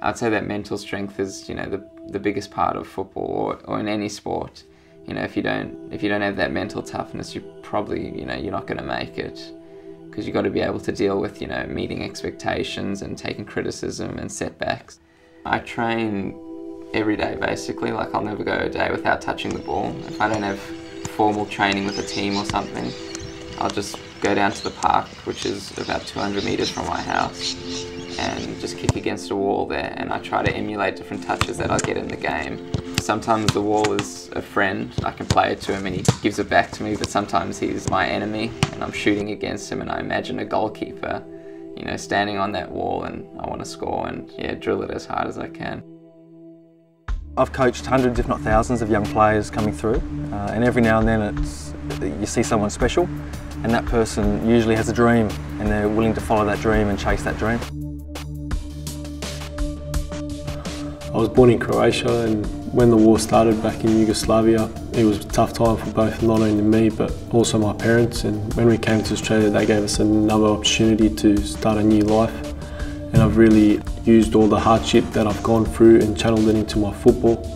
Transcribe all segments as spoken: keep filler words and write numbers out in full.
I'd say that mental strength is, you know, the, the biggest part of football or, or in any sport. You know, if you don't if you don't have that mental toughness, you probably, you know, you're not going to make it, because you've got to be able to deal with, you know, meeting expectations and taking criticism and setbacks. I train every day basically, like I'll never go a day without touching the ball. If I don't have formal training with a team or something, I'll just go down to the park, which is about two hundred metres from my house, and just kick against a wall there, and I try to emulate different touches that I get in the game. Sometimes the wall is a friend, I can play it to him and he gives it back to me, but sometimes he's my enemy and I'm shooting against him, and I imagine a goalkeeper, you know, standing on that wall, and I want to score and, yeah, drill it as hard as I can. I've coached hundreds if not thousands of young players coming through, uh, and every now and then it's, you see someone special, and that person usually has a dream and they're willing to follow that dream and chase that dream. I was born in Croatia, and when the war started back in Yugoslavia, it was a tough time for both, not only me but also my parents, and when we came to Australia they gave us another opportunity to start a new life, and I've really used all the hardship that I've gone through and channeled it into my football.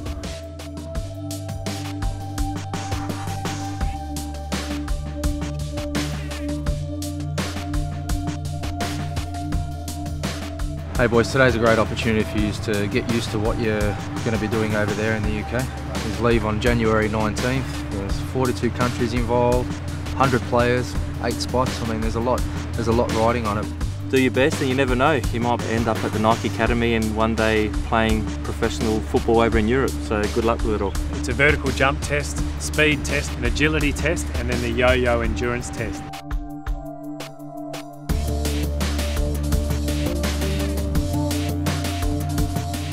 Hey boys, today's a great opportunity for you to get used to what you're going to be doing over there in the U K. It's leave on January nineteenth, there's forty-two countries involved, one hundred players, eight spots. I mean, there's a lot, there's a lot riding on it. Do your best and you never know, you might end up at the Nike Academy and one day playing professional football over in Europe, so good luck with it all. It's a vertical jump test, speed test, an agility test, and then the yo-yo endurance test.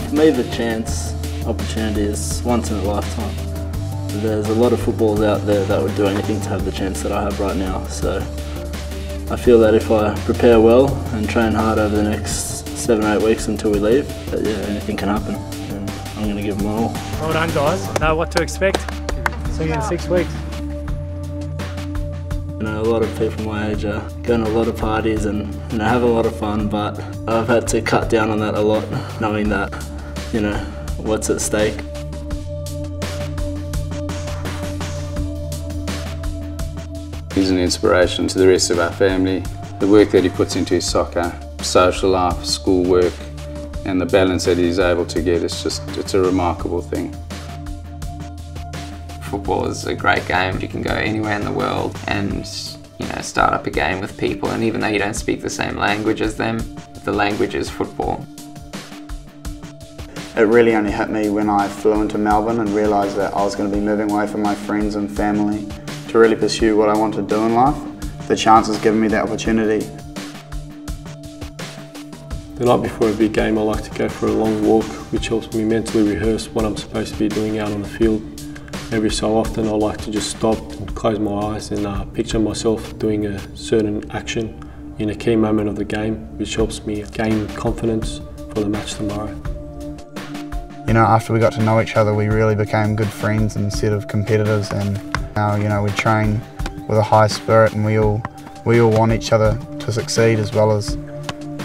For me, the chance, opportunity is once in a lifetime. There's a lot of footballers out there that would do anything to have the chance that I have right now, so I feel that if I prepare well and train hard over the next seven or eight weeks until we leave, that, yeah, anything can happen, and I'm going to give them my all. Well done guys, know what to expect. See you in six weeks. You know, a lot of people my age are going to a lot of parties and, you know, have a lot of fun, but I've had to cut down on that a lot, knowing that, you know, what's at stake. He's an inspiration to the rest of our family. The work that he puts into his soccer, social life, school work, and the balance that he's able to get, it's just, it's a remarkable thing. Football is a great game. You can go anywhere in the world and, you know, start up a game with people, and even though you don't speak the same language as them, the language is football. It really only hit me when I flew into Melbourne and realised that I was going to be moving away from my friends and family to really pursue what I want to do in life. The chance has given me that opportunity. The night before a big game, I like to go for a long walk, which helps me mentally rehearse what I'm supposed to be doing out on the field. Every so often I like to just stop and close my eyes and uh, picture myself doing a certain action in a key moment of the game, which helps me gain confidence for the match tomorrow. You know, after we got to know each other, we really became good friends instead of competitors, and now, you know, we train with a high spirit, and we all, we all want each other to succeed as well as,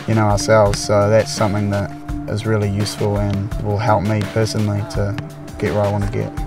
you know, ourselves, so that's something that is really useful and will help me personally to get where I want to get.